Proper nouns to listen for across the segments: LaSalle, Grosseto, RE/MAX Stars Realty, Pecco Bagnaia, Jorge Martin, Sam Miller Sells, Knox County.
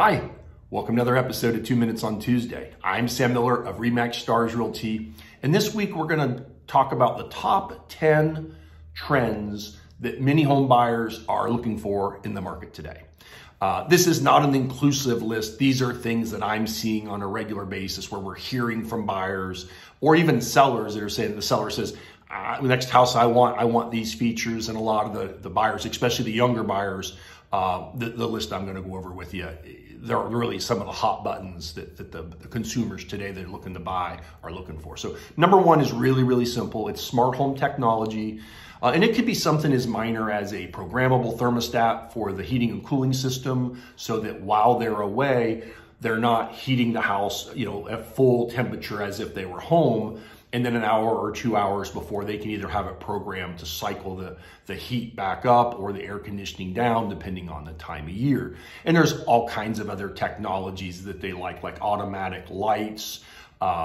Hi, welcome to another episode of 2 Minutes on Tuesday. I'm Sam Miller of RE/MAX Stars Realty, and this week we're going to talk about the top 10 trends that many home buyers are looking for in the market today. This is not an inclusive list. These are things that I'm seeing on a regular basis where we're hearing from buyers or even sellers that are saying, the seller says, the next house I want these features. And a lot of the buyers, especially the younger buyers, the list I'm going to go over with you, they're really some of the hot buttons that the consumers today that are looking to buy are looking for. So number one is really, really simple. It's smart home technology. And it could be something as minor as a programmable thermostat for the heating and cooling system so that while they're away, they're not heating the house, you know, at full temperature as if they were home. And then an hour or 2 hours before, they can either have it programmed to cycle the heat back up or the air conditioning down, depending on the time of year. And there's all kinds of other technologies that they like automatic lights, and,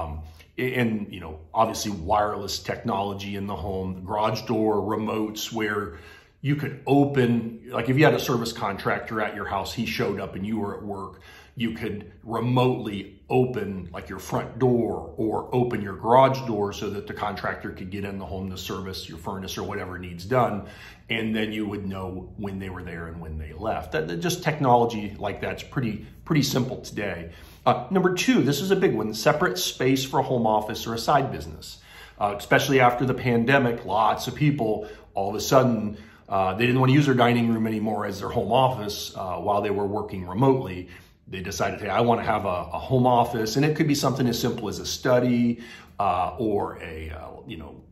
you know, obviously wireless technology in the home, the garage door remotes where you could open, like if you had a service contractor at your house, he showed up and you were at work, you could remotely open like your front door or open your garage door so that the contractor could get in the home to service your furnace or whatever needs done. And then you would know when they were there and when they left. That just technology like that's pretty simple today. Number two, this is a big one, separate space for a home office or a side business. Especially after the pandemic, lots of people all of a sudden, they didn't want to use their dining room anymore as their home office while they were working remotely. They decided, hey, I want to have a home office, and it could be something as simple as a study or a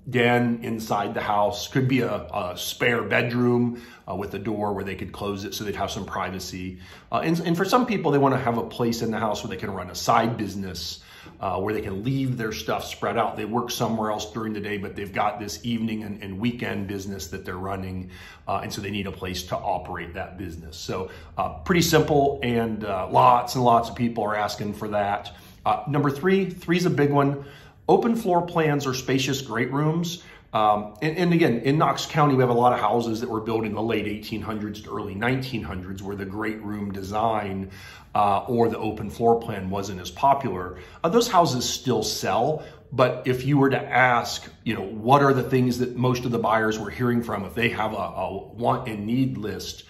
den inside the house. Could be a spare bedroom with a door where they could close it so they'd have some privacy. And for some people, they want to have a place in the house where they can run a side business, where they can leave their stuff spread out. They work somewhere else during the day, but they've got this evening and weekend business that they're running, and so they need a place to operate that business. So pretty simple, and lots and lots of people are asking for that. Number three's a big one. Open floor plans or spacious great rooms. And again, in Knox County, we have a lot of houses that were built in the late 1800s to early 1900s where the great room design or the open floor plan wasn't as popular. Those houses still sell, but if you were to ask, you know, what are the things that most of the buyers were hearing from, if they have a want and need list,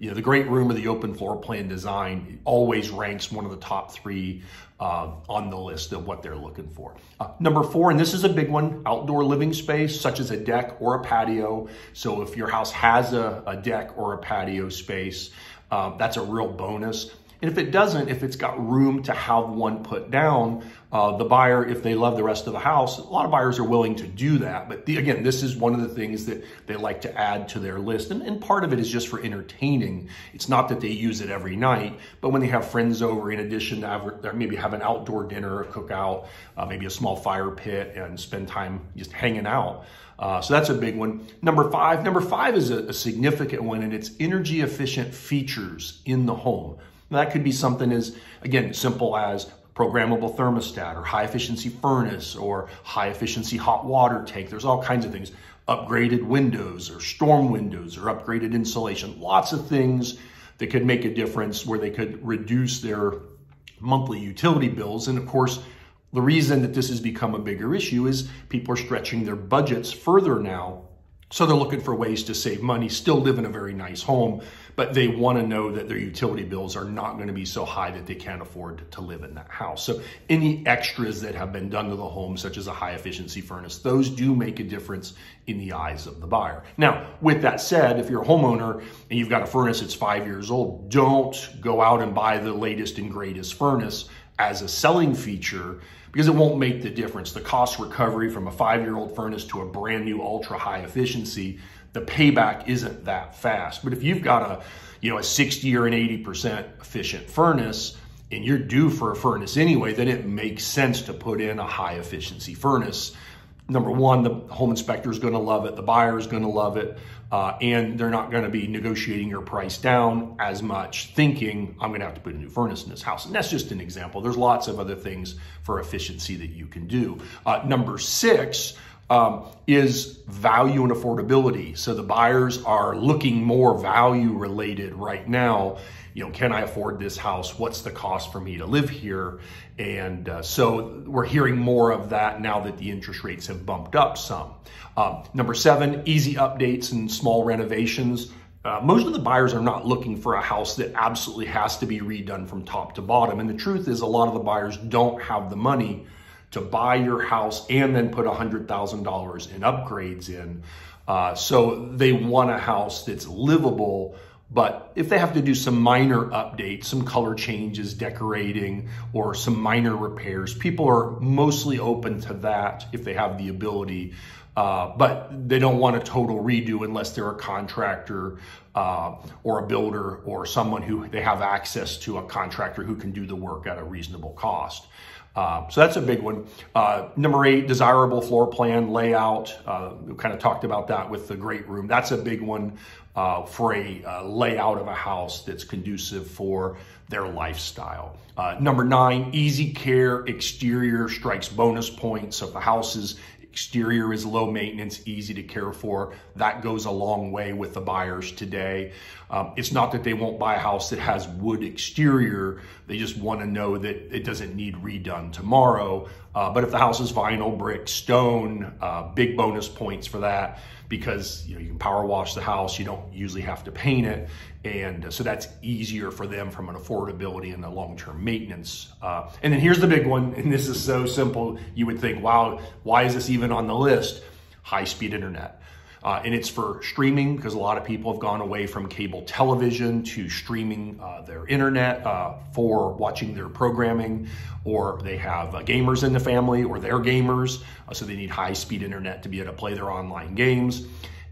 you know, the great room or the open floor plan design always ranks one of the top three on the list of what they're looking for. Number four, and this is a big one, outdoor living space, such as a deck or a patio. So if your house has a deck or a patio space, that's a real bonus. And if it doesn't, if it's got room to have one put down, the buyer, if they love the rest of the house, a lot of buyers are willing to do that. But again, this is one of the things that they like to add to their list. And part of it is just for entertaining. It's not that they use it every night, but when they have friends over, in addition to maybe have an outdoor dinner, a cookout, maybe a small fire pit, and spend time just hanging out. So that's a big one. Number five is a significant one, and it's energy efficient features in the home. That could be something as, again, simple as programmable thermostat or high efficiency furnace or high efficiency hot water tank. There's all kinds of things, upgraded windows or storm windows or upgraded insulation, lots of things that could make a difference where they could reduce their monthly utility bills. And of course, the reason that this has become a bigger issue is people are stretching their budgets further now. So they're looking for ways to save money, still live in a very nice home, but they want to know that their utility bills are not going to be so high that they can't afford to live in that house. So any extras that have been done to the home, such as a high efficiency furnace, those do make a difference in the eyes of the buyer. Now, with that said, if you're a homeowner and you've got a furnace that's 5 years old, don't go out and buy the latest and greatest furnace as a selling feature, because it won't make the difference. The cost recovery from a 5-year-old furnace to a brand new ultra high efficiency, the payback isn't that fast. But if you've got a 60 or an 80% efficient furnace and you're due for a furnace anyway, then it makes sense to put in a high efficiency furnace. Number one, the home inspector is going to love it. The buyer is going to love it. And they're not going to be negotiating your price down as much, thinking I'm going to have to put a new furnace in this house. And that's just an example. There's lots of other things for efficiency that you can do. Number six is value and affordability. So the buyers are looking more value related right now. you know, can I afford this house? What's the cost for me to live here? And so we're hearing more of that now that the interest rates have bumped up some. Number seven, easy updates and small renovations. Most of the buyers are not looking for a house that absolutely has to be redone from top to bottom. And the truth is, a lot of the buyers don't have the money to buy your house and then put $100,000 in upgrades in. So they want a house that's livable, but if they have to do some minor updates, some color changes, decorating, or some minor repairs, people are mostly open to that if they have the ability. But they don't want a total redo unless they're a contractor or a builder or someone who they have access to, a contractor who can do the work at a reasonable cost. So that's a big one. Number eight, desirable floor plan layout. We kind of talked about that with the great room. That's a big one for a layout of a house that's conducive for their lifestyle. Number nine, easy care exterior strikes bonus points. So if the house is exterior is low maintenance, easy to care for, that goes a long way with the buyers today. It's not that they won't buy a house that has wood exterior. They just want to know that it doesn't need redone tomorrow. But if the house is vinyl, brick, stone, big bonus points for that, because you know, you can power wash the house. You don't usually have to paint it. And so that's easier for them from an affordability and a long-term maintenance. And then here's the big one, and this is so simple. You would think, wow, why is this even on the list? High-speed internet. And it's for streaming, because a lot of people have gone away from cable television to streaming their internet for watching their programming, or they have gamers in the family, or they're gamers, so they need high-speed internet to be able to play their online games,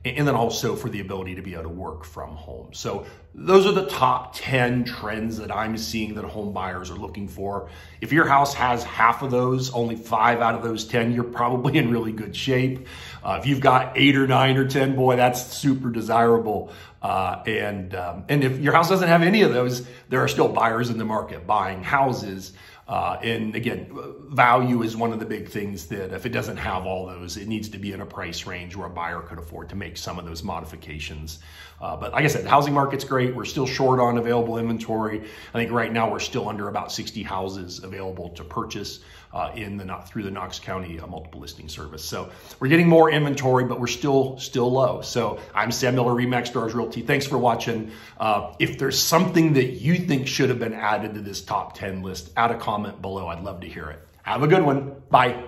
and then also for the ability to be able to work from home. So those are the top 10 trends that I'm seeing that home buyers are looking for. If your house has half of those, only 5 out of those 10, you're probably in really good shape. If you've got 8 or 9 or 10, boy, that's super desirable. And if your house doesn't have any of those, there are still buyers in the market buying houses. And again, value is one of the big things that if it doesn't have all those, it needs to be in a price range where a buyer could afford to make some of those modifications. But like I said, the housing market's great. We're still short on available inventory. I think right now we're still under about 60 houses available to purchase through the Knox County multiple listing service. So we're getting more inventory, but we're still low. So I'm Sam Miller, RE/MAX Stars Realty. Thanks for watching. If there's something that you think should have been added to this top 10 list, add a comment below. I'd love to hear it. Have a good one. Bye.